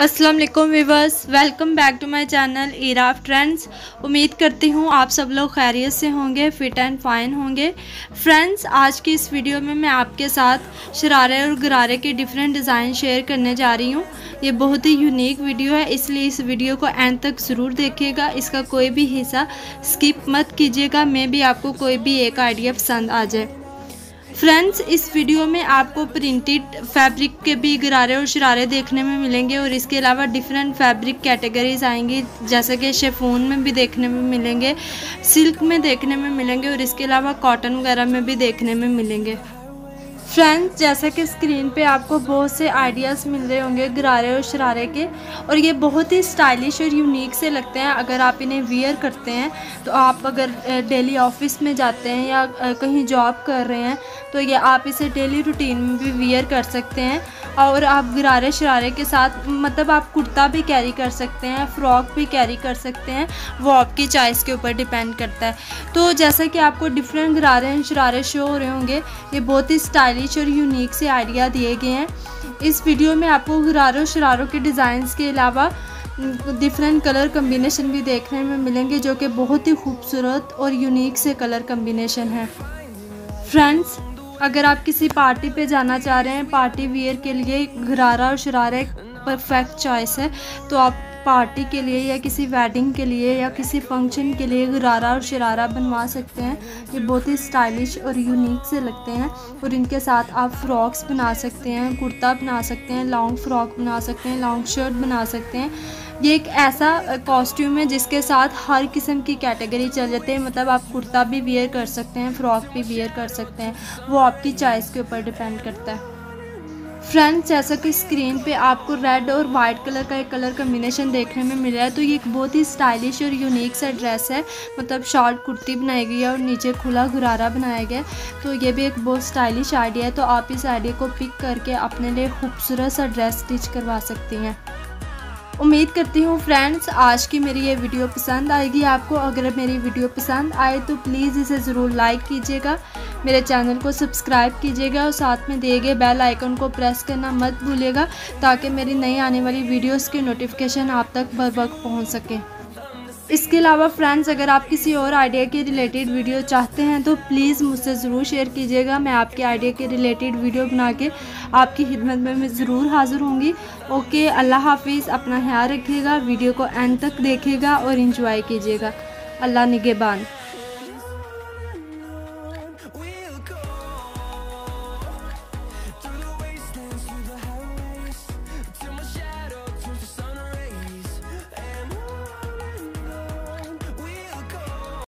अस्सलाम वालेकुम viewers, welcome back to my channel era of trends. उम्मीद करती हूँ आप सब लोग खैरियत से होंगे, फिट एंड फाइन होंगे। फ्रेंड्स, आज की इस वीडियो में मैं आपके साथ शरारे और गरारे के डिफरेंट डिज़ाइन शेयर करने जा रही हूँ। ये बहुत ही यूनिक वीडियो है, इसलिए इस वीडियो को एंड तक ज़रूर देखिएगा। इसका कोई भी हिस्सा स्किप मत कीजिएगा, मे बी आपको कोई भी एक आइडिया पसंद आ जाए। फ्रेंड्स, इस वीडियो में आपको प्रिंटेड फैब्रिक के भी गरारे और शरारे देखने में मिलेंगे और इसके अलावा डिफरेंट फैब्रिक कैटेगरीज आएंगी, जैसे कि शेफून में भी देखने में मिलेंगे, सिल्क में देखने में मिलेंगे और इसके अलावा कॉटन वगैरह में भी देखने में मिलेंगे। फ्रेंड्स, जैसा कि स्क्रीन पे आपको बहुत से आइडियाज़ मिल रहे होंगे गरारे और शरारे के, और ये बहुत ही स्टाइलिश और यूनिक से लगते हैं। अगर आप इन्हें वियर करते हैं तो आप अगर डेली ऑफिस में जाते हैं या कहीं जॉब कर रहे हैं तो ये आप इसे डेली रूटीन में भी वियर कर सकते हैं। और आप गरारे शरारे के साथ मतलब आप कुर्ता भी कैरी कर सकते हैं, फ्रॉक भी कैरी कर सकते हैं, वो आपकी चॉइस के ऊपर डिपेंड करता है। तो जैसा कि आपको डिफरेंट गरारे एंड शरारे शो हो रहे होंगे, ये बहुत ही स्टाइलिश और यूनिक से आइडिया दिए गए हैं। इस वीडियो में आपको गरारों शरारों के डिज़ाइंस के अलावा डिफरेंट कलर कम्बिनेशन भी देखने में मिलेंगे, जो कि बहुत ही खूबसूरत और यूनिक से कलर कम्बिनेशन है। फ्रेंड्स, अगर आप किसी पार्टी पे जाना चाह रहे हैं, पार्टी वियर के लिए गरारा और शरारा एक परफेक्ट चॉइस है, तो आप पार्टी के लिए या किसी वेडिंग के लिए या किसी फंक्शन के लिए गरारा और शरारा बनवा सकते हैं। ये बहुत ही स्टाइलिश और यूनिक से लगते हैं और इनके साथ आप फ्रॉक्स बना सकते हैं, कुर्ता बना सकते हैं, लॉन्ग फ्रॉक बना सकते हैं, लॉन्ग शर्ट बना सकते हैं। ये एक ऐसा कॉस्ट्यूम है जिसके साथ हर किस्म की कैटेगरी चल जाती है, मतलब आप कुर्ता भी वियर कर सकते हैं, फ्रॉक भी वियर कर सकते हैं, वो आपकी चॉइस के ऊपर डिपेंड करता है। फ्रेंड्स, जैसा कि स्क्रीन पे आपको रेड और वाइट कलर का एक कलर कम्बिनेशन देखने में मिल रहा है, तो ये एक बहुत ही स्टाइलिश और यूनिक सा ड्रेस है, मतलब शॉर्ट कुर्ती बनाई गई है और नीचे खुला घुरारा बनाया गया है। तो ये भी एक बहुत स्टाइलिश आइडिया है, तो आप इस आइडिया को पिक करके अपने लिए खूबसूरत सा ड्रेस स्टिच करवा सकती हैं। उम्मीद करती हूँ फ्रेंड्स आज की मेरी ये वीडियो पसंद आएगी आपको। अगर मेरी वीडियो पसंद आए तो प्लीज़ इसे ज़रूर लाइक कीजिएगा, मेरे चैनल को सब्सक्राइब कीजिएगा और साथ में दिए गए बेल आइकन को प्रेस करना मत भूलिएगा, ताकि मेरी नई आने वाली वीडियोस के नोटिफिकेशन आप तक बर वक्त पहुँच सके। इसके अलावा फ्रेंड्स, अगर आप किसी और आइडिया के रिलेटेड वीडियो चाहते हैं तो प्लीज़ मुझसे ज़रूर शेयर कीजिएगा। मैं आपके आइडिया के रिलेटेड वीडियो बना के आपकी खिदमत में मैं ज़रूर हाज़िर होंगी। ओके, अल्लाह हाफिज़, अपना ख्याल रखिएगा, वीडियो को एंड तक देखिएगा और इंजॉय कीजिएगा। अल्लाह निगेबान।